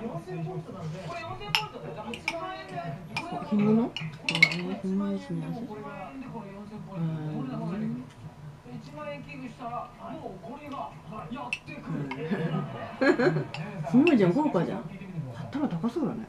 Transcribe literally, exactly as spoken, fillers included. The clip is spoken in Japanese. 干物？干物ですね。すごいじゃん、豪華じゃん。買ったら高そうだね。